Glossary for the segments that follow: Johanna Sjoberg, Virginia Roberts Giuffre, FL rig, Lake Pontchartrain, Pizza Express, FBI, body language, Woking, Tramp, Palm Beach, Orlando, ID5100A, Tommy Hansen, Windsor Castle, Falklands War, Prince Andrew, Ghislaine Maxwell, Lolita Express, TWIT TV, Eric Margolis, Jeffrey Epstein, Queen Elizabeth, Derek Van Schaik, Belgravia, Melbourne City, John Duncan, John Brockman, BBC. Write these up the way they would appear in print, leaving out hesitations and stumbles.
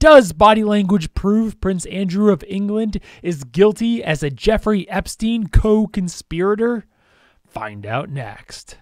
Does body language prove Prince Andrew of England is guilty as a Jeffrey Epstein co-conspirator? Find out next.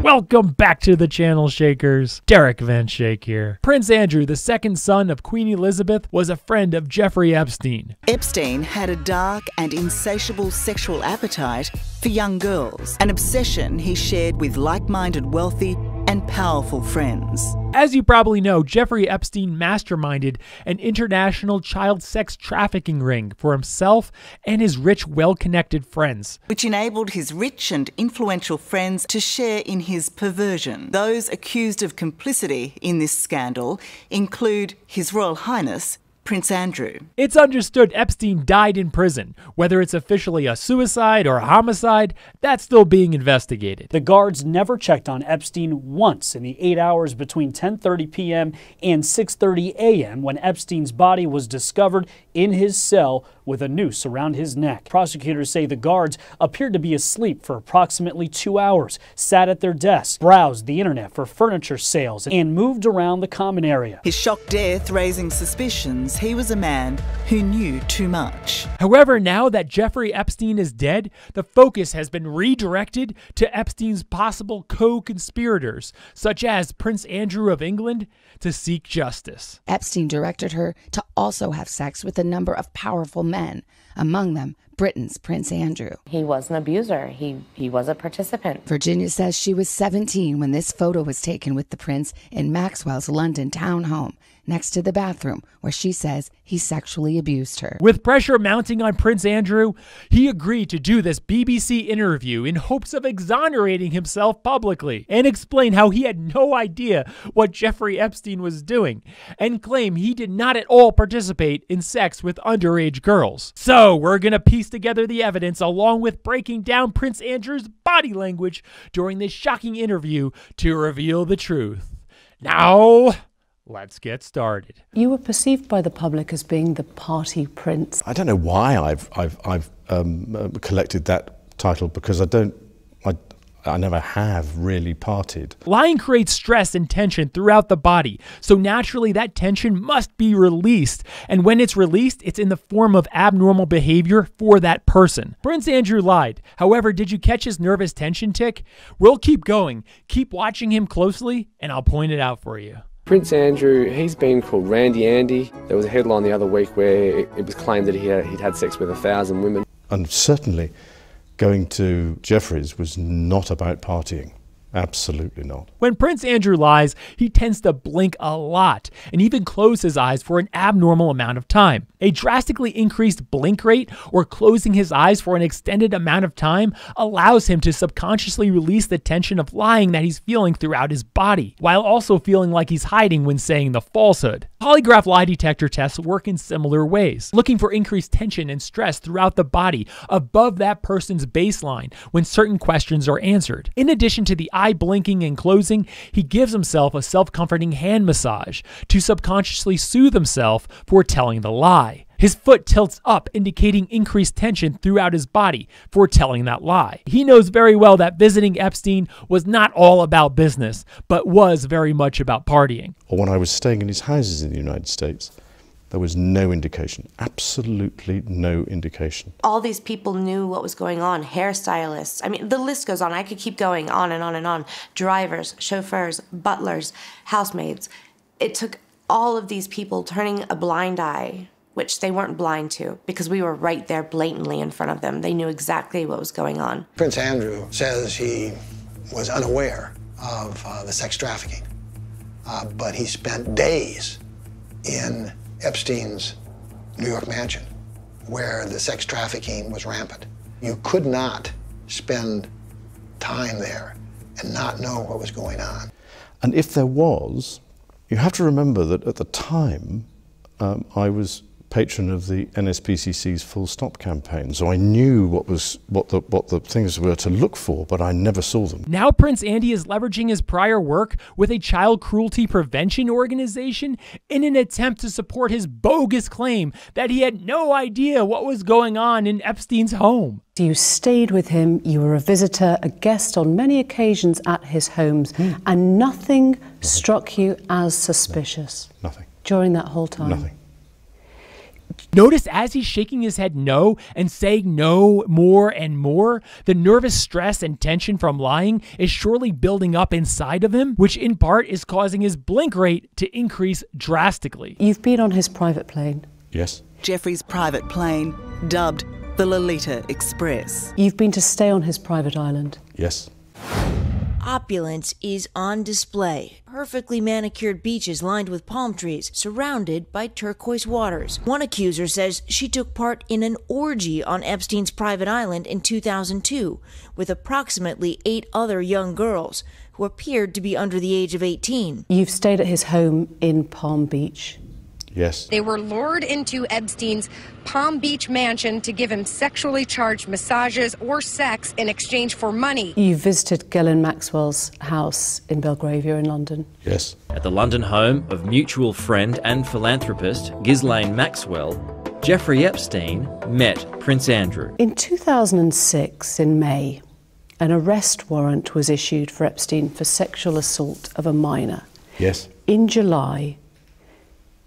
Welcome back to the channel, Shakers. Derek Van Schaik here. Prince Andrew, the second son of Queen Elizabeth, was a friend of Jeffrey Epstein. Epstein had a dark and insatiable sexual appetite for young girls, an obsession he shared with like-minded, wealthy, and powerful friends. As you probably know, Jeffrey Epstein masterminded an international child sex trafficking ring for himself and his rich, well-connected friends, which enabled his rich and influential friends to share in his perversion. Those accused of complicity in this scandal include His Royal Highness Prince Andrew. It's understood Epstein died in prison. Whether it's officially a suicide or a homicide, that's still being investigated. The guards never checked on Epstein once in the 8 hours between 10:30 p.m. and 6:30 a.m. when Epstein's body was discovered in his cell with a noose around his neck. Prosecutors say the guards appeared to be asleep for approximately 2 hours, sat at their desks, browsed the internet for furniture sales, and moved around the common area. His shocked death raising suspicions he was a man who knew too much. However, now that Jeffrey Epstein is dead, the focus has been redirected to Epstein's possible co-conspirators, such as Prince Andrew of England, to seek justice. Epstein directed her to also have sex with a number of powerful men, among them Britain's Prince Andrew. He was an abuser. He was a participant. Virginia says she was 17 when this photo was taken with the prince in Maxwell's London townhome, next to the bathroom, where she says he sexually abused her. With pressure mounting on Prince Andrew, he agreed to do this BBC interview in hopes of exonerating himself publicly and explain how he had no idea what Jeffrey Epstein was doing and claim he did not at all participate in sex with underage girls. So we're gonna piece together the evidence along with breaking down Prince Andrew's body language during this shocking interview to reveal the truth. Now, let's get started. You were perceived by the public as being the party prince. I don't know why I've collected that title, because I never have really partied. Lying creates stress and tension throughout the body, so naturally that tension must be released, and when it's released, it's in the form of abnormal behavior for that person. Prince Andrew lied. However, did you catch his nervous tension tick? We'll keep going. Keep watching him closely, and I'll point it out for you. Prince Andrew, he's been called Randy Andy. There was a headline the other week where it was claimed that he'd had sex with 1,000 women. And certainly going to Jeffrey's was not about partying. Absolutely not. When Prince Andrew lies, he tends to blink a lot and even close his eyes for an abnormal amount of time. A drastically increased blink rate or closing his eyes for an extended amount of time allows him to subconsciously release the tension of lying that he's feeling throughout his body, while also feeling like he's hiding when saying the falsehood. Polygraph lie detector tests work in similar ways, looking for increased tension and stress throughout the body above that person's baseline when certain questions are answered. In addition to the eye blinking and closing, he gives himself a self-comforting hand massage to subconsciously soothe himself for telling the lie. His foot tilts up, indicating increased tension throughout his body for telling that lie. He knows very well that visiting Epstein was not all about business, but was very much about partying. Or when I was staying in his houses in the United States, there was no indication, absolutely no indication. All these people knew what was going on, hairstylists. I mean, the list goes on. I could keep going on and on and on. Drivers, chauffeurs, butlers, housemaids. It took all of these people turning a blind eye, which they weren't blind to, because we were right there blatantly in front of them. They knew exactly what was going on. Prince Andrew says he was unaware of the sex trafficking, but he spent days in Epstein's New York mansion, where the sex trafficking was rampant. You could not spend time there and not know what was going on. And if there was, you have to remember that at the time I was patron of the NSPCC's Full Stop campaign, so I knew what the things were to look for, but I never saw them. Now Prince Andy is leveraging his prior work with a child cruelty prevention organization in an attempt to support his bogus claim that he had no idea what was going on in Epstein's home. You stayed with him, you were a visitor, a guest on many occasions at his homes, and nothing struck you as suspicious? No, nothing. During that whole time? Nothing. Notice as he's shaking his head no and saying no more and more, the nervous stress and tension from lying is surely building up inside of him, which in part is causing his blink rate to increase drastically. You've been on his private plane? Yes. Jeffrey's private plane, dubbed the Lolita Express. You've been to stay on his private island? Yes. Opulence is on display. Perfectly manicured beaches lined with palm trees, surrounded by turquoise waters. One accuser says she took part in an orgy on Epstein's private island in 2002 with approximately 8 other young girls who appeared to be under the age of 18. You've stayed at his home in Palm Beach? Yes. They were lured into Epstein's Palm Beach mansion to give him sexually charged massages or sex in exchange for money. You visited Ghislaine Maxwell's house in Belgravia in London? Yes. At the London home of mutual friend and philanthropist Ghislaine Maxwell, Jeffrey Epstein met Prince Andrew. In 2006, in May, an arrest warrant was issued for Epstein for sexual assault of a minor. Yes. In July,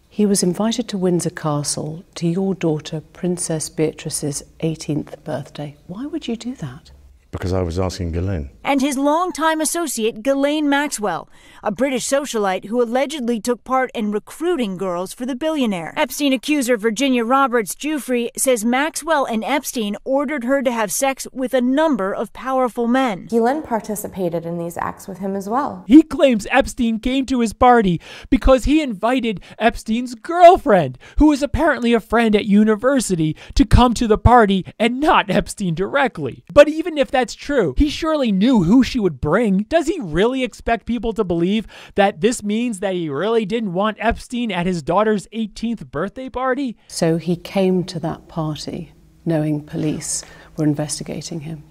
he was invited to Windsor Castle to your daughter, Princess Beatrice's 18th birthday. Why would you do that? Because I was asking Ghislaine. And his longtime associate, Ghislaine Maxwell, a British socialite who allegedly took part in recruiting girls for the billionaire. Epstein accuser Virginia Roberts Giuffre says Maxwell and Epstein ordered her to have sex with a number of powerful men. Ghislaine participated in these acts with him as well. He claims Epstein came to his party because he invited Epstein's girlfriend, who was apparently a friend at university, to come to the party and not Epstein directly. But even if that's true, he surely knew who she would bring. Does he really expect people to believe that this means that he really didn't want Epstein at his daughter's 18th birthday party? So he came to that party knowing police were investigating him?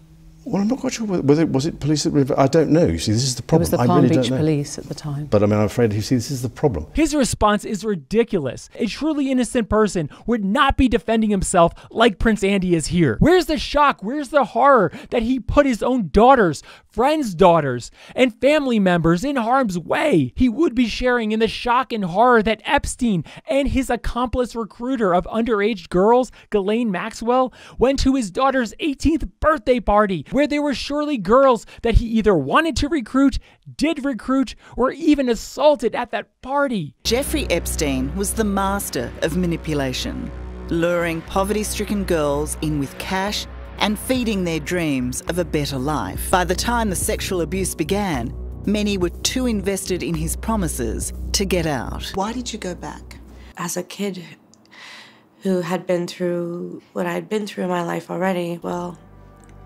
Well, I'm not quite sure whether it was police that were, I don't know. You see, this is the problem. It was the Palm Beach police at the time. But I mean, I'm afraid, you see, this is the problem. His response is ridiculous. A truly innocent person would not be defending himself like Prince Andy is here. Where's the shock? Where's the horror that he put his own daughters, friends' daughters, and family members in harm's way? He would be sharing in the shock and horror that Epstein and his accomplice recruiter of underage girls, Ghislaine Maxwell, went to his daughter's 18th birthday party, where there were surely girls that he either wanted to recruit, did recruit, or even assaulted at that party. Jeffrey Epstein was the master of manipulation, luring poverty-stricken girls in with cash and feeding their dreams of a better life. By the time the sexual abuse began, many were too invested in his promises to get out. Why did you go back? As a kid who had been through what I'd been through in my life already, well,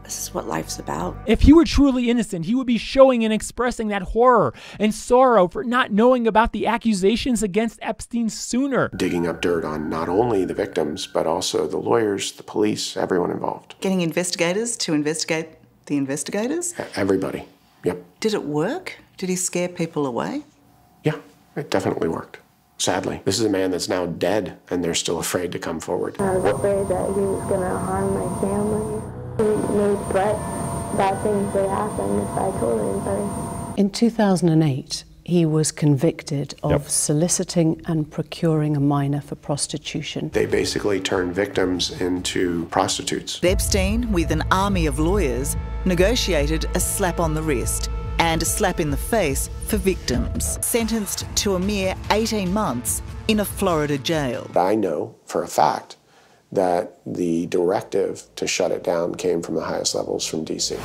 this is what life's about. If he were truly innocent, he would be showing and expressing that horror and sorrow for not knowing about the accusations against Epstein sooner. Digging up dirt on not only the victims, but also the lawyers, the police, everyone involved. Getting investigators to investigate the investigators? Everybody, yep. Did it work? Did he scare people away? Yeah, it definitely worked. Sadly, this is a man that's now dead and they're still afraid to come forward. I was afraid that he was gonna harm my family. He made threats that things would happen if I told him. In 2008, he was convicted of soliciting and procuring a minor for prostitution. They basically turned victims into prostitutes. Epstein, with an army of lawyers, negotiated a slap on the wrist and a slap in the face for victims, sentenced to a mere 18 months in a Florida jail. I know for a fact that the directive to shut it down came from the highest levels from DC.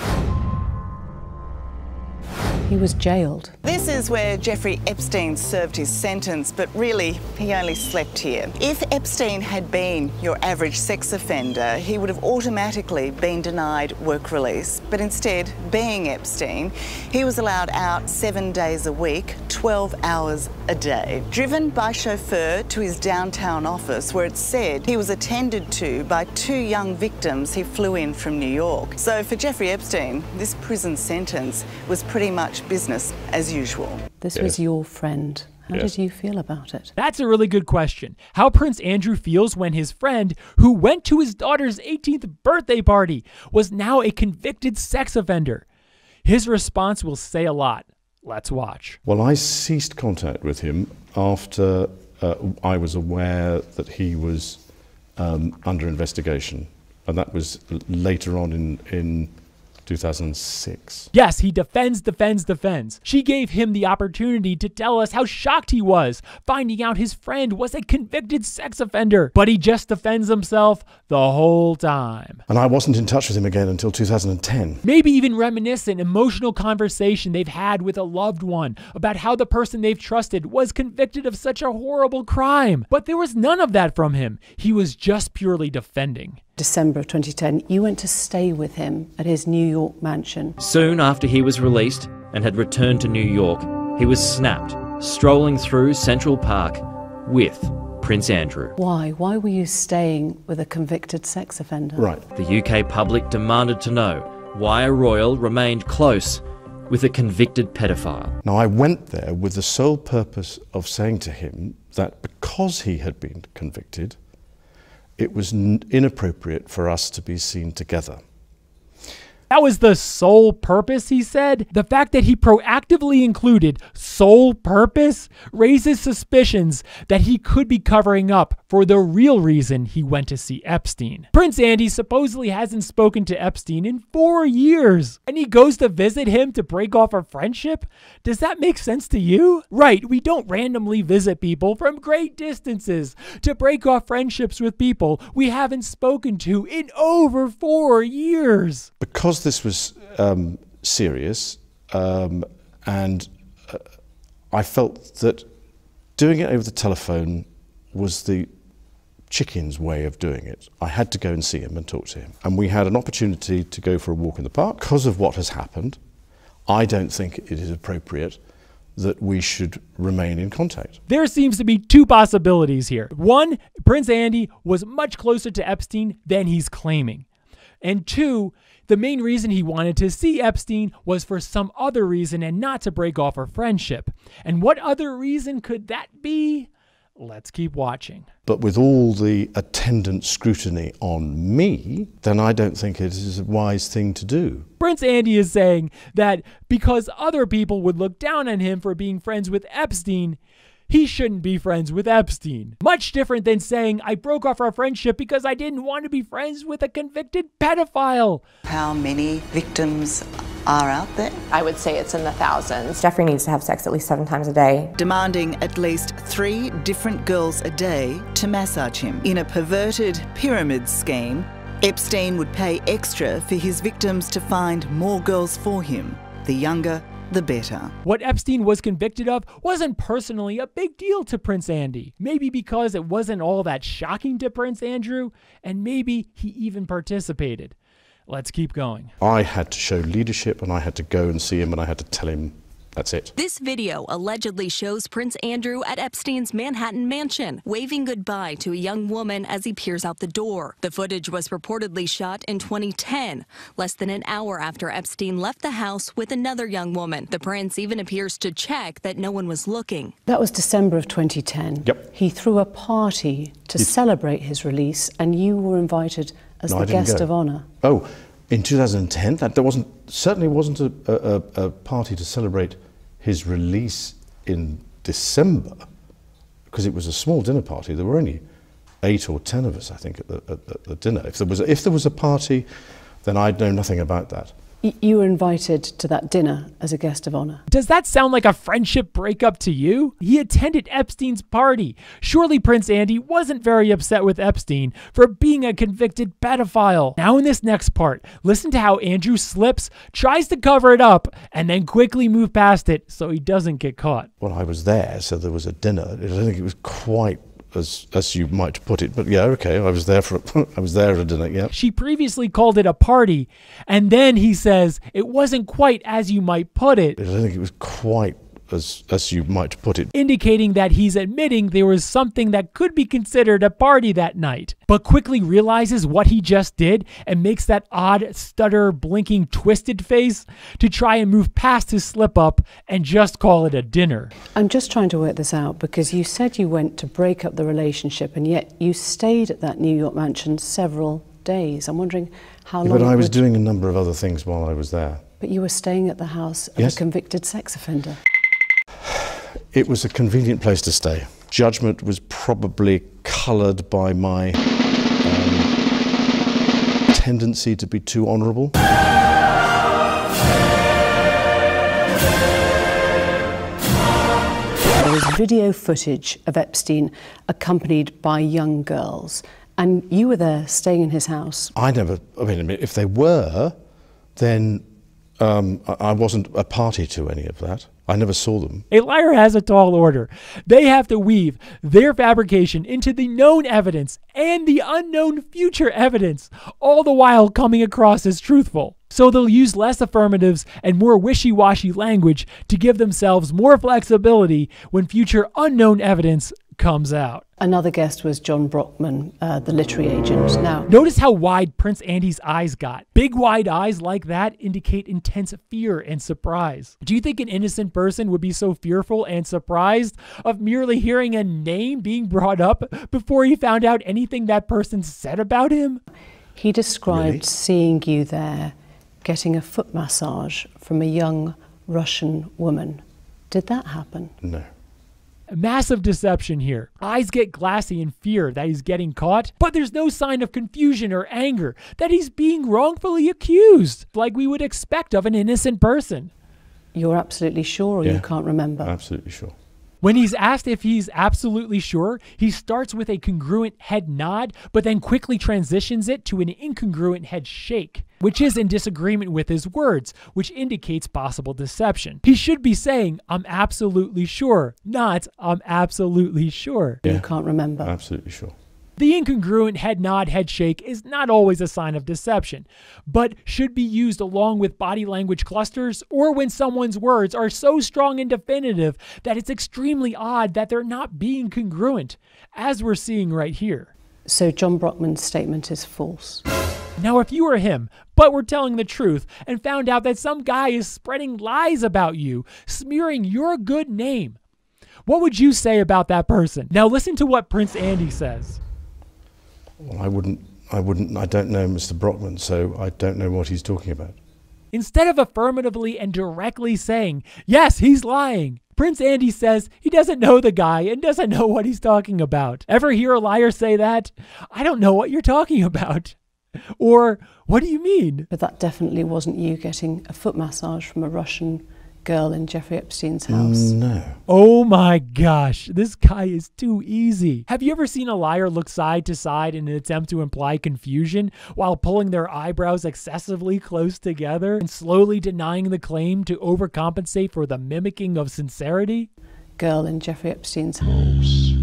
He was jailed. This is where Jeffrey Epstein served his sentence, but really, he only slept here. If Epstein had been your average sex offender, he would have automatically been denied work release. But instead, being Epstein, he was allowed out 7 days a week, 12 hours a day, driven by chauffeur to his downtown office, where it's said he was attended to by 2 young victims he flew in from New York. So for Jeffrey Epstein, this prison sentence was pretty much business as usual. This was your friend. How did you feel about it? That's a really good question. How Prince Andrew feels when his friend, who went to his daughter's 18th birthday party, was now a convicted sex offender. His response will say a lot. Let's watch. Well, I ceased contact with him after I was aware that he was under investigation. And that was later on in 2006. Yes, he defends. She gave him the opportunity to tell us how shocked he was finding out his friend was a convicted sex offender, but he just defends himself the whole time. And I wasn't in touch with him again until 2010. Maybe even reminisce an emotional conversation they've had with a loved one about how the person they've trusted was convicted of such a horrible crime. But there was none of that from him. He was just purely defending. December of 2010, you went to stay with him at his New York mansion. Soon after he was released and had returned to New York, he was snapped strolling through Central Park with Prince Andrew. Why? Why were you staying with a convicted sex offender? Right. The UK public demanded to know why a royal remained close with a convicted pedophile. Now, I went there with the sole purpose of saying to him that because he had been convicted, it was inappropriate for us to be seen together. That was the sole purpose, he said? The fact that he proactively included sole purpose raises suspicions that he could be covering up for the real reason he went to see Epstein. Prince Andy supposedly hasn't spoken to Epstein in 4 years, and he goes to visit him to break off a friendship? Does that make sense to you? Right, we don't randomly visit people from great distances to break off friendships with people we haven't spoken to in over 4 years. Because this was serious, and I felt that doing it over the telephone was the chicken's way of doing it. I had to go and see him and talk to him. And we had an opportunity to go for a walk in the park. Because of what has happened, I don't think it is appropriate that we should remain in contact. There seems to be 2 possibilities here. 1, Prince Andy was much closer to Epstein than he's claiming. And 2, the main reason he wanted to see Epstein was for some other reason and not to break off a friendship. And what other reason could that be? Let's keep watching. But with all the attendant scrutiny on me, then I don't think it is a wise thing to do. Prince Andy is saying that because other people would look down on him for being friends with Epstein, he shouldn't be friends with Epstein. Much different than saying, I broke off our friendship because I didn't want to be friends with a convicted pedophile. How many victims are out there? I would say it's in the thousands. Jeffrey needs to have sex at least 7 times a day. Demanding at least 3 different girls a day to massage him. In a perverted pyramid scheme, Epstein would pay extra for his victims to find more girls for him. The younger, the better. What Epstein was convicted of wasn't personally a big deal to Prince Andy. Maybe because it wasn't all that shocking to Prince Andrew, and maybe he even participated. Let's keep going. I had to show leadership, and I had to go and see him, and I had to tell him that's it. This video allegedly shows Prince Andrew at Epstein's Manhattan mansion, waving goodbye to a young woman as he peers out the door. The footage was reportedly shot in 2010, less than an hour after Epstein left the house with another young woman. The prince even appears to check that no one was looking. That was December of 2010. Yep. He threw a party to celebrate his release, and you were invited as the guest of honor. Oh, in 2010, that certainly wasn't a party to celebrate his release in December, because it was a small dinner party. There were only 8 or 10 of us, I think, at the dinner. If there was a party, then I'd know nothing about that. You were invited to that dinner as a guest of honor. Does that sound like a friendship breakup to you? He attended Epstein's party. Surely Prince Andy wasn't very upset with Epstein for being a convicted pedophile. Now in this next part, listen to how Andrew slips, tries to cover it up, and then quickly move past it so he doesn't get caught. Well, I was there, so there was a dinner. I don't think it was quite as you might put it, but yeah, okay, I was there for I was there at a dinner, yeah. She previously called it a party, and then he says it wasn't quite as you might put it. I don't think it was quite as you might put it, indicating that he's admitting there was something that could be considered a party that night, but quickly realizes what he just did and makes that odd stutter, blinking, twisted face to try and move past his slip up and just call it a dinner. I'm just trying to work this out, because you said you went to break up the relationship and yet you stayed at that New York mansion several days. I'm wondering how long. But I was doing a number of other things while I was there. But you were staying at the house of a convicted sex offender. It was a convenient place to stay. Judgment was probably coloured by my tendency to be too honourable. There was video footage of Epstein accompanied by young girls, and you were there staying in his house. I mean, if they were, then I wasn't a party to any of that. I never saw them. A liar has a tall order. They have to weave their fabrication into the known evidence and the unknown future evidence, all the while coming across as truthful. So they'll use less affirmatives and more wishy-washy language to give themselves more flexibility when future unknown evidence comes out. Another guest was John Brockman, the literary agent. Now, notice how wide Prince Andy's eyes got. Big wide eyes like that indicate intense fear and surprise. Do you think an innocent person would be so fearful and surprised of merely hearing a name being brought up before he found out anything that person said about him? He described seeing you there getting a foot massage from a young Russian woman. Did that happen? No. Massive deception here. Eyes get glassy in fear that he's getting caught, but there's no sign of confusion or anger that he's being wrongfully accused, like we would expect of an innocent person. You're absolutely sure, or you can't remember? Absolutely sure. When he's asked if he's absolutely sure, he starts with a congruent head nod, but then quickly transitions it to an incongruent head shake, which is in disagreement with his words, which indicates possible deception. He should be saying, I'm absolutely sure, not I'm absolutely sure. Yeah. You can't remember. Absolutely sure. The incongruent head nod, head shake is not always a sign of deception, but should be used along with body language clusters or when someone's words are so strong and definitive that it's extremely odd that they're not being congruent, as we're seeing right here. So John Brockman's statement is false. Now, if you were him, but were telling the truth and found out that some guy is spreading lies about you, smearing your good name, what would you say about that person? Now listen to what Prince Andy says. Well, I don't know Mr. Brockman, so I don't know what he's talking about. Instead of affirmatively and directly saying, yes, he's lying, Prince Andy says he doesn't know the guy and doesn't know what he's talking about. Ever hear a liar say that? I don't know what you're talking about. Or, what do you mean? But that definitely wasn't you getting a foot massage from a Russian girl in Jeffrey Epstein's house. No. Oh my gosh, this guy is too easy. Have you ever seen a liar look side to side in an attempt to imply confusion while pulling their eyebrows excessively close together and slowly denying the claim to overcompensate for the mimicking of sincerity? Girl in Jeffrey Epstein's house.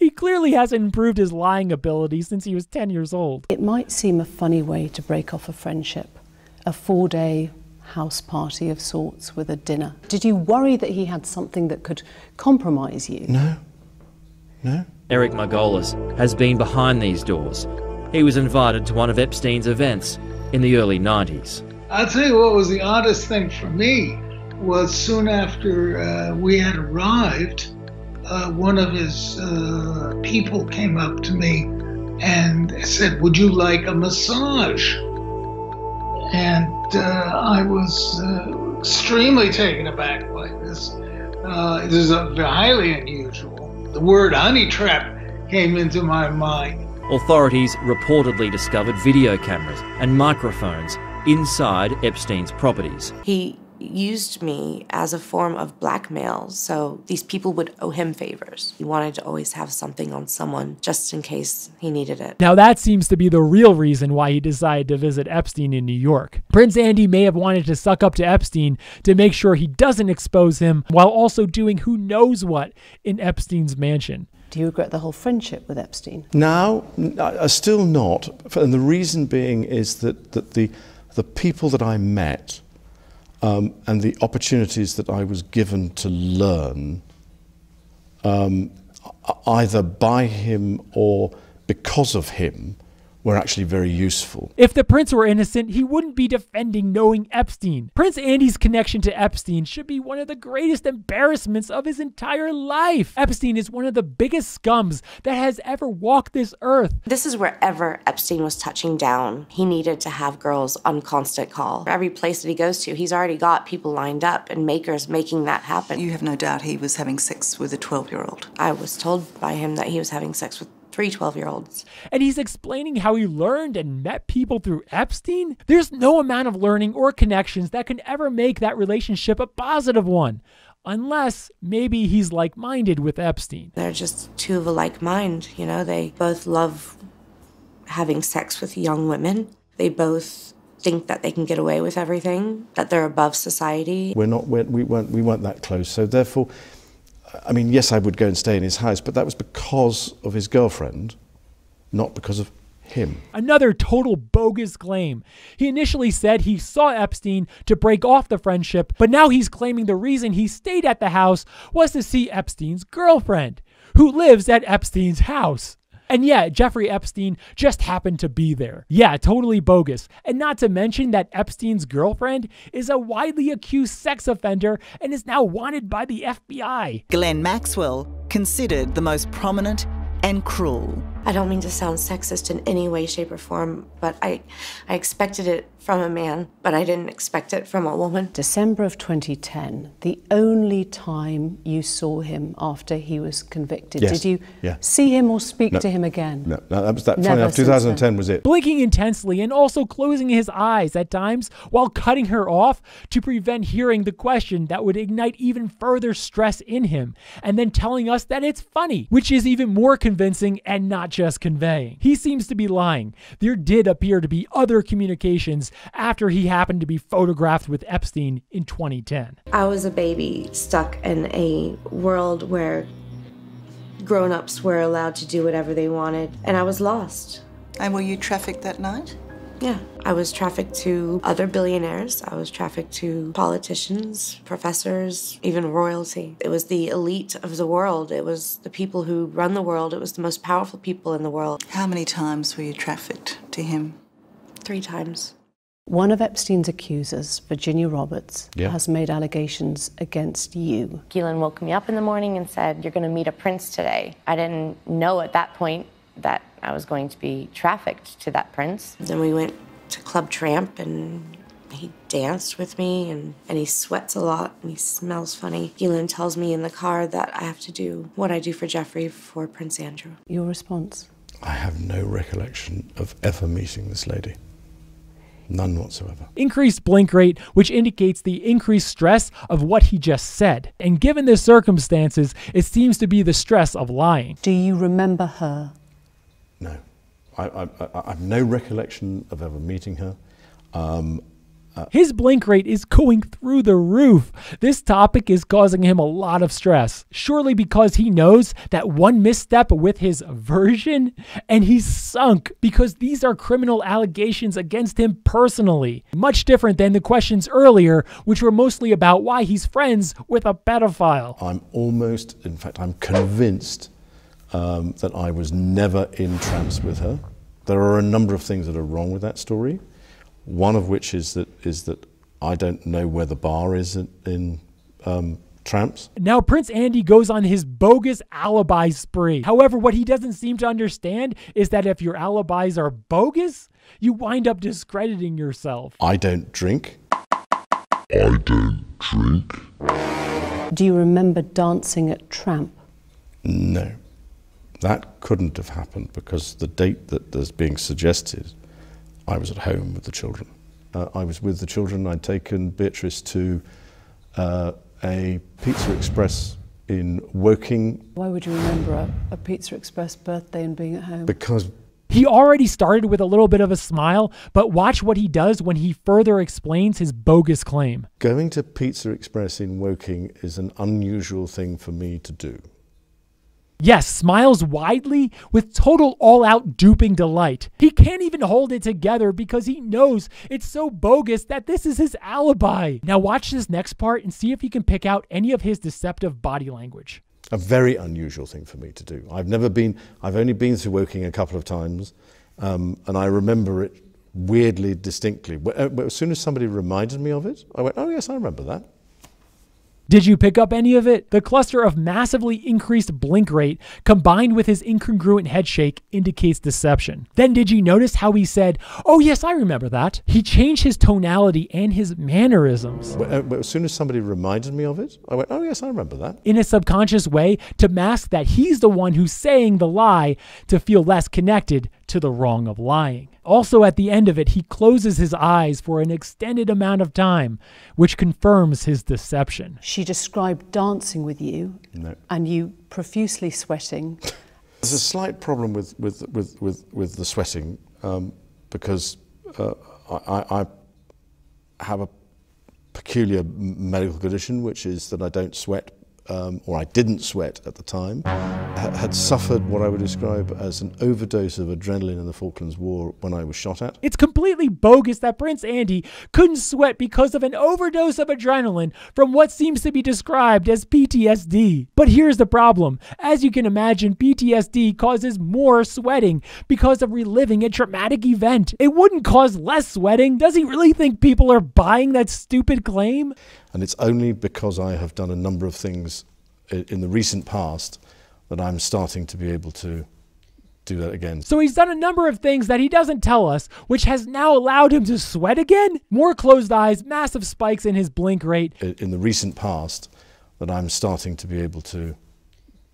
He clearly hasn't improved his lying ability since he was 10 years old. It might seem a funny way to break off a friendship, a four-day house party of sorts with a dinner. Did you worry that he had something that could compromise you? No. No. Eric Margolis has been behind these doors. He was invited to one of Epstein's events in the early 90s. I'll tell you what was the oddest thing for me was soon after we had arrived, one of his people came up to me and said, would you like a massage? And I was extremely taken aback by this. This is highly unusual. The word honey trap came into my mind. Authorities reportedly discovered video cameras and microphones inside Epstein's properties. He used me as a form of blackmail, so these people would owe him favors. He wanted to always have something on someone just in case he needed it. Now that seems to be the real reason why he decided to visit Epstein in New York. Prince Andy may have wanted to suck up to Epstein to make sure he doesn't expose him while also doing who knows what in Epstein's mansion. Do you regret the whole friendship with Epstein? Now, still not. And the reason being is that the people that I met and the opportunities that I was given to learn, either by him or because of him, were actually very useful. If the prince were innocent, he wouldn't be defending knowing Epstein. Prince Andy's connection to Epstein should be one of the greatest embarrassments of his entire life. Epstein is one of the biggest scums that has ever walked this earth. This is wherever Epstein was touching down. He needed to have girls on constant call. Every place that he goes to, he's already got people lined up and makers making that happen. You have no doubt he was having sex with a 12-year-old. I was told by him that he was having sex with three 12-year-olds. And he's explaining how he learned and met people through Epstein? There's no amount of learning or connections that can ever make that relationship a positive one. Unless maybe he's like-minded with Epstein. They're just two of a like mind, you know? They both love having sex with young women. They both think that they can get away with everything, that they're above society. We weren't that close, so therefore, I mean, yes, I would go and stay in his house, but that was because of his girlfriend, not because of him. Another total bogus claim. He initially said he saw Epstein to break off the friendship, but now he's claiming the reason he stayed at the house was to see Epstein's girlfriend, who lives at Epstein's house. And yeah, Jeffrey Epstein just happened to be there. Yeah, totally bogus. And not to mention that Epstein's girlfriend is a widely accused sex offender and is now wanted by the FBI. Ghislaine Maxwell, considered the most prominent and cruel. I don't mean to sound sexist in any way, shape, or form, but I expected it from a man, but I didn't expect it from a woman. December of 2010, the only time you saw him after he was convicted. Yes. Did you see him or speak to him again? No, funny enough, 2010 was it. Blinking intensely and also closing his eyes at times while cutting her off to prevent hearing the question that would ignite even further stress in him, and then telling us that it's funny, which is even more convincing and not just conveying. He seems to be lying. There did appear to be other communications after he happened to be photographed with Epstein in 2010. I was a baby stuck in a world where grown-ups were allowed to do whatever they wanted, and I was lost. And were you trafficked that night? Yeah. I was trafficked to other billionaires. I was trafficked to politicians, professors, even royalty. It was the elite of the world. It was the people who run the world. It was the most powerful people in the world. How many times were you trafficked to him? 3 times. One of Epstein's accusers, Virginia Roberts, has made allegations against you. Ghislaine woke me up in the morning and said, "You're going to meet a prince today." I didn't know at that point that I was going to be trafficked to that prince. Then we went to Club Tramp and he danced with me, and he sweats a lot and he smells funny. Ghislaine tells me in the car that I have to do what I do for Jeffrey for Prince Andrew. Your response? I have no recollection of ever meeting this lady. None whatsoever. Increased blink rate, which indicates the increased stress of what he just said. And given the circumstances, it seems to be the stress of lying. Do you remember her? No. I have no recollection of ever meeting her. His blink rate is going through the roof. This topic is causing him a lot of stress, surely because he knows that one misstep with his version and he's sunk, because these are criminal allegations against him personally, much different than the questions earlier, which were mostly about why he's friends with a pedophile. I'm almost, in fact, I'm convinced that I was never in traps with her. There are a number of things that are wrong with that story. One of which is that I don't know where the bar is in Tramps. Now Prince Andy goes on his bogus alibi spree. However, what he doesn't seem to understand is that if your alibis are bogus, you wind up discrediting yourself. I don't drink. I don't drink. Do you remember dancing at Tramp? No. That couldn't have happened because the date that is being suggested, I was at home with the children. I was with the children. I'd taken Beatrice to a Pizza Express in Woking. Why would you remember a Pizza Express birthday and being at home? Because he already started with a little bit of a smile, but watch what he does when he further explains his bogus claim. Going to Pizza Express in Woking is an unusual thing for me to do. Yes, smiles widely with total all-out duping delight. He can't even hold it together because he knows it's so bogus that this is his alibi. Now watch this next part and see if you can pick out any of his deceptive body language. A very unusual thing for me to do. I've only been through Woking a couple of times, and I remember it weirdly distinctly. As soon as somebody reminded me of it, I went, oh yes, I remember that. Did you pick up any of it? The cluster of massively increased blink rate combined with his incongruent head shake indicates deception. Then did you notice how he said, oh yes, I remember that? He changed his tonality and his mannerisms. As soon as somebody reminded me of it, I went, oh yes, I remember that. In a subconscious way to mask that he's the one who's saying the lie to feel less connected to the wrong of lying. Also at the end of it, he closes his eyes for an extended amount of time, which confirms his deception. She described dancing with you and you profusely sweating. There's a slight problem with the sweating because I have a peculiar medical condition, which is that I don't sweat, or I didn't sweat at the time, had suffered what I would describe as an overdose of adrenaline in the Falklands War when I was shot at. It's completely bogus that Prince Andy couldn't sweat because of an overdose of adrenaline from what seems to be described as PTSD. But here's the problem. As you can imagine, PTSD causes more sweating because of reliving a traumatic event. It wouldn't cause less sweating. Does he really think people are buying that stupid claim? And it's only because I have done a number of things in the recent past that I'm starting to be able to do that again. So he's done a number of things that he doesn't tell us, which has now allowed him to sweat again? More closed eyes, massive spikes in his blink rate. In the recent past that I'm starting to be able to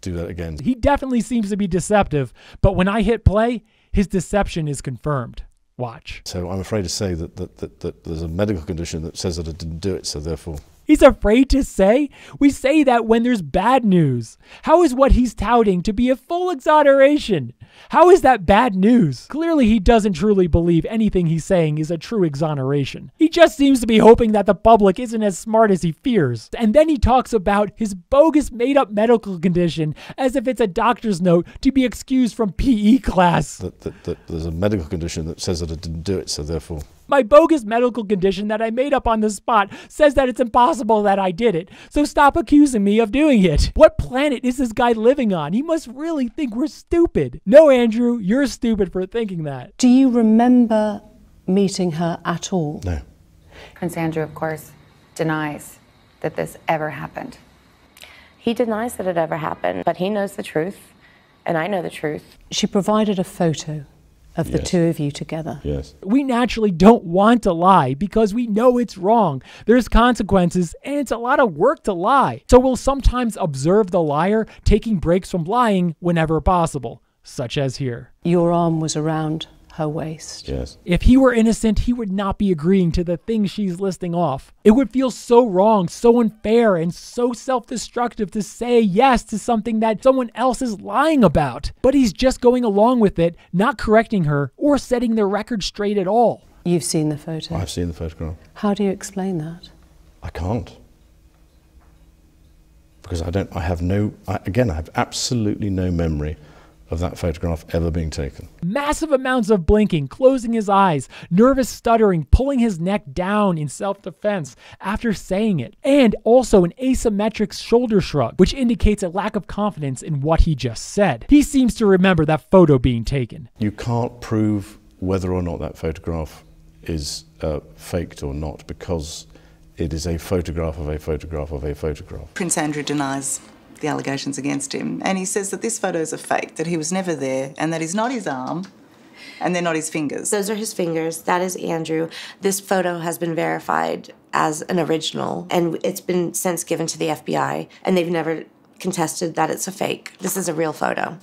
do that again. He definitely seems to be deceptive, but when I hit play, his deception is confirmed. Watch. So I'm afraid to say that there's a medical condition that says that I didn't do it, so therefore... He's afraid to say? We say that when there's bad news. How is what he's touting to be a full exoneration? How is that bad news? Clearly he doesn't truly believe anything he's saying is a true exoneration. He just seems to be hoping that the public isn't as smart as he fears. And then he talks about his bogus made-up medical condition as if it's a doctor's note to be excused from PE class. That there's a medical condition that says that I didn't do it, so therefore... My bogus medical condition that I made up on the spot says that it's impossible that I did it, so stop accusing me of doing it. What planet is this guy living on? He must really think we're stupid. No, Andrew, you're stupid for thinking that. Do you remember meeting her at all? No. Prince Andrew, of course, denies that this ever happened. He denies that it ever happened, but he knows the truth, and I know the truth. She provided a photo of the two of you together. Yes. We naturally don't want to lie because we know it's wrong. There's consequences and it's a lot of work to lie. So we'll sometimes observe the liar taking breaks from lying whenever possible, such as here. Your arm was around her waist. Yes. If he were innocent, he would not be agreeing to the things she's listing off. It would feel so wrong, so unfair, and so self-destructive to say yes to something that someone else is lying about. But he's just going along with it, not correcting her or setting the record straight at all. You've seen the photo. I've seen the photograph. How do you explain that? I can't. Because I have absolutely no memory of that photograph ever being taken. Massive amounts of blinking, closing his eyes, nervous stuttering, pulling his neck down in self-defense after saying it, and also an asymmetric shoulder shrug, which indicates a lack of confidence in what he just said. He seems to remember that photo being taken. You can't prove whether or not that photograph is faked or not because it is a photograph of a photograph of a photograph. Prince Andrew denies the allegations against him, and he says that this photos are fake, that he was never there, and that is not his arm, and they're not his fingers. Those are his fingers. That is Andrew. This photo has been verified as an original, and it's been since given to the FBI, and they've never contested that it's a fake. This is a real photo.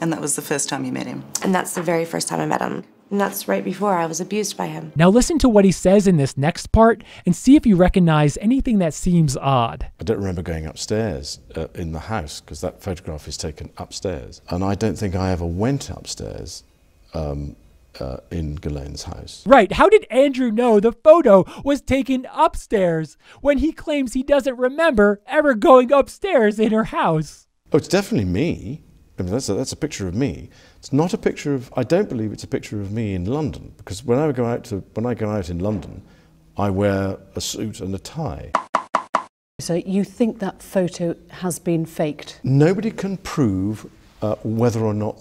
And that was the first time you met him? And that's the very first time I met him. And that's right before I was abused by him. Now listen to what he says in this next part and see if you recognize anything that seems odd. I don't remember going upstairs in the house, because that photograph is taken upstairs. And I don't think I ever went upstairs in Ghislaine's house. Right, how did Andrew know the photo was taken upstairs when he claims he doesn't remember ever going upstairs in her house? Oh, it's definitely me. I mean, that's a picture of me. It's not a picture of, I don't believe it's a picture of me in London, because when I go out in London, I wear a suit and a tie. So you think that photo has been faked? Nobody can prove whether or not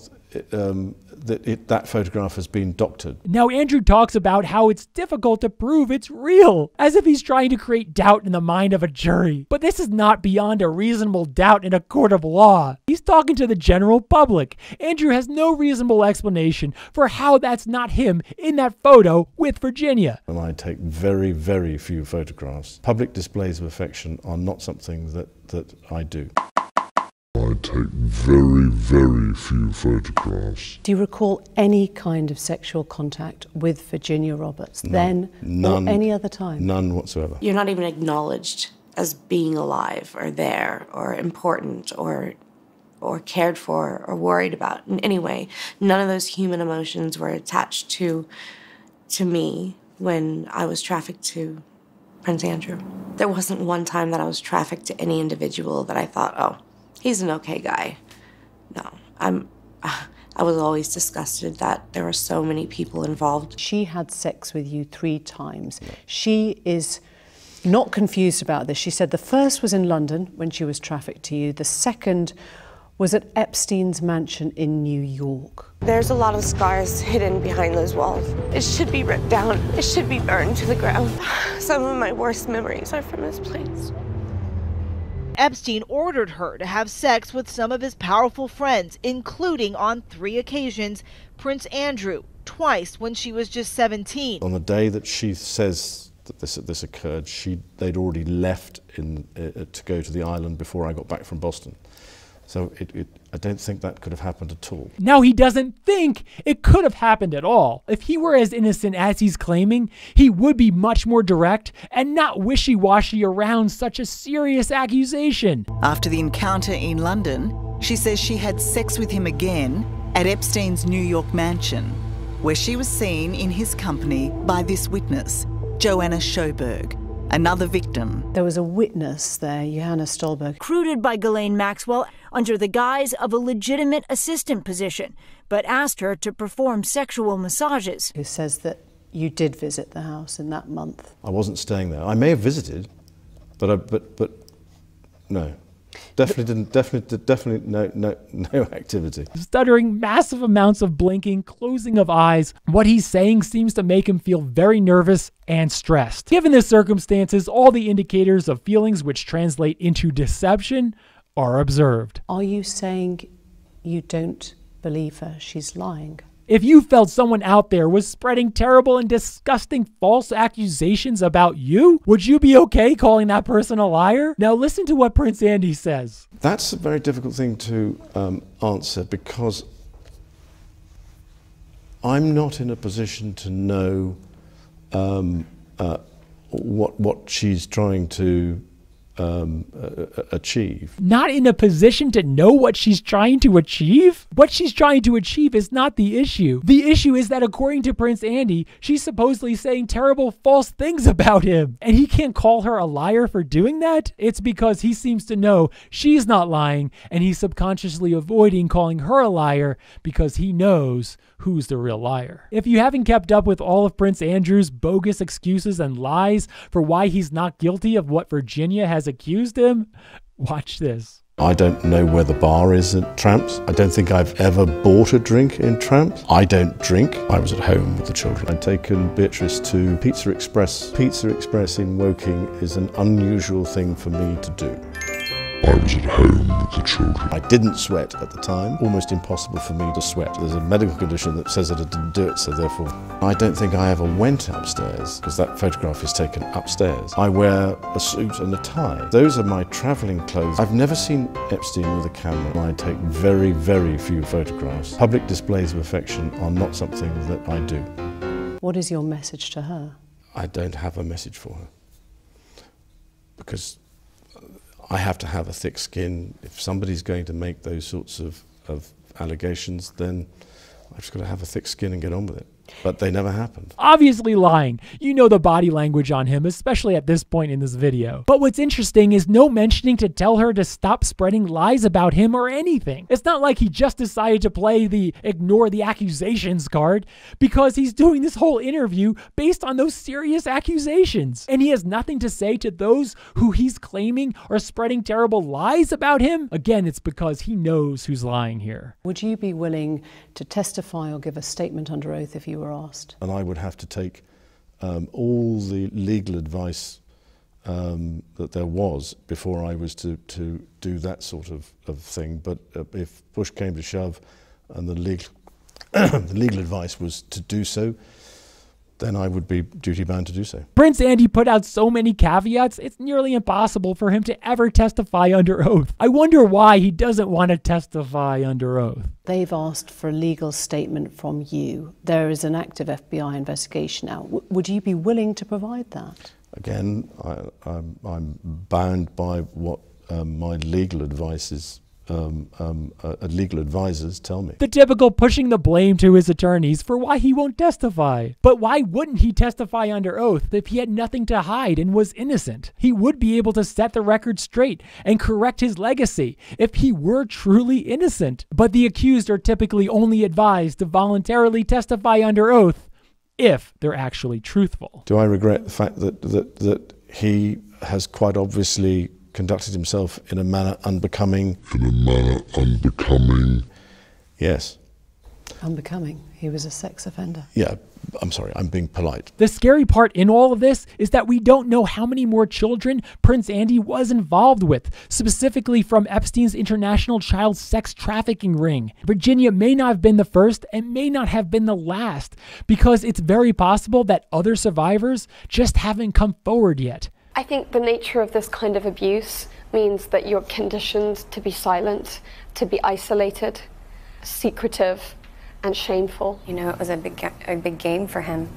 that photograph has been doctored. Now Andrew talks about how it's difficult to prove it's real, as if he's trying to create doubt in the mind of a jury. But this is not beyond a reasonable doubt in a court of law. He's talking to the general public. Andrew has no reasonable explanation for how that's not him in that photo with Virginia. And I take very, very few photographs. Public displays of affection are not something that I do. I take very, very few photographs. Do you recall any kind of sexual contact with Virginia Roberts then or any other time? None whatsoever. You're not even acknowledged as being alive or there or important or cared for or worried about in any way. None of those human emotions were attached to me when I was trafficked to Prince Andrew. There wasn't one time that I was trafficked to any individual that I thought, oh, he's an okay guy. No, I was always disgusted that there were so many people involved. She had sex with you 3 times. Yeah. She is not confused about this. She said the first was in London when she was trafficked to you. The second was at Epstein's mansion in New York. There's a lot of scars hidden behind those walls. It should be ripped down. It should be burned to the ground. Some of my worst memories are from this place. Epstein ordered her to have sex with some of his powerful friends, including, on 3 occasions, Prince Andrew, twice when she was just 17. On the day that she says that this occurred, they'd already left to go to the island before I got back from Boston. So I don't think that could have happened at all. Now he doesn't think it could have happened at all. If he were as innocent as he's claiming, he would be much more direct and not wishy-washy around such a serious accusation. After the encounter in London, she says she had sex with him again at Epstein's New York mansion, where she was seen in his company by this witness, Johanna Sjoberg, another victim. There was a witness there, Johanna Sjoberg. Recruited by Ghislaine Maxwell under the guise of a legitimate assistant position, but asked her to perform sexual massages. Who says that you did visit the house in that month? I wasn't staying there. I may have visited, but no. Definitely no activity. Stuttering, massive amounts of blinking, closing of eyes. What he's saying seems to make him feel very nervous and stressed. Given the circumstances, all the indicators of feelings which translate into deception are observed. Are you saying you don't believe her? She's lying. If you felt someone out there was spreading terrible and disgusting false accusations about you, would you be okay calling that person a liar? Now listen to what Prince Andy says. That's a very difficult thing to answer, because I'm not in a position to know what she's trying to achieve. Not in a position to know what she's trying to achieve? What she's trying to achieve is not the issue. The issue is that, according to Prince Andy, she's supposedly saying terrible false things about him, and he can't call her a liar for doing that? It's because he seems to know she's not lying, and he's subconsciously avoiding calling her a liar because he knows who's the real liar. If you haven't kept up with all of Prince Andrew's bogus excuses and lies for why he's not guilty of what Virginia has accused him, watch this. I don't know where the bar is at Tramp's. I don't think I've ever bought a drink in Tramp's. I don't drink. I was at home with the children. I'd taken Beatrice to Pizza Express. Pizza Express in Woking is an unusual thing for me to do. I I was at home with the children. I didn't sweat at the time. Almost impossible for me to sweat. There's a medical condition that says that I didn't do it, so therefore I don't think I ever went upstairs, because that photograph is taken upstairs. I wear a suit and a tie. Those are my travelling clothes. I've never seen Epstein with a camera. I take very, very few photographs. Public displays of affection are not something that I do. What is your message to her? I don't have a message for her, because I have to have a thick skin. If somebody's going to make those sorts of allegations, then I've just got to have a thick skin and get on with it. But they never happened. Obviously lying. You know the body language on him, especially at this point in this video. But what's interesting is no mentioning to tell her to stop spreading lies about him or anything. It's not like he just decided to play the ignore the accusations card, because he's doing this whole interview based on those serious accusations. And he has nothing to say to those who he's claiming are spreading terrible lies about him. Again, it's because he knows who's lying here. Would you be willing to testify or give a statement under oath if you were asked? And I would have to take all the legal advice that there was before I was to do that sort of thing. But if push came to shove and the legal, the legal advice was to do so, then I would be duty-bound to do so. Prince Andy put out so many caveats, it's nearly impossible for him to ever testify under oath. I wonder why he doesn't want to testify under oath. They've asked for a legal statement from you. There is an active FBI investigation now. Would you be willing to provide that? Again, I'm bound by what my legal advice is. Legal advisors tell me. The typical pushing the blame to his attorneys for why he won't testify. But why wouldn't he testify under oath if he had nothing to hide and was innocent? He would be able to set the record straight and correct his legacy if he were truly innocent. But the accused are typically only advised to voluntarily testify under oath if they're actually truthful. Do I regret the fact that he has quite obviously conducted himself in a manner unbecoming? In a manner unbecoming? Yes. Unbecoming. He was a sex offender. Yeah, I'm sorry, I'm being polite. The scary part in all of this is that we don't know how many more children Prince Andy was involved with, specifically from Epstein's international child sex trafficking ring. Virginia may not have been the first and may not have been the last, because it's very possible that other survivors just haven't come forward yet. I think the nature of this kind of abuse means that you're conditioned to be silent, to be isolated, secretive, and shameful. You know, it was a big game for him,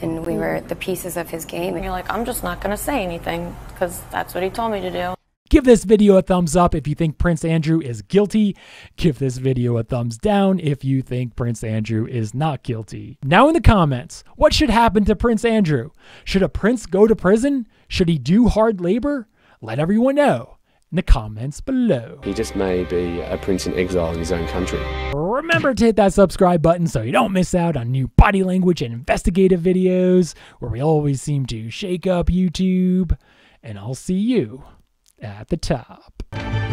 and we were the pieces of his game. And you're like, I'm just not going to say anything, because that's what he told me to do. Give this video a thumbs up if you think Prince Andrew is guilty. Give this video a thumbs down if you think Prince Andrew is not guilty. Now in the comments, what should happen to Prince Andrew? Should a prince go to prison? Should he do hard labor? Let everyone know in the comments below. He just may be a prince in exile in his own country. Remember to hit that subscribe button so you don't miss out on new body language and investigative videos, where we always seem to shake up YouTube. And I'll see you at the top.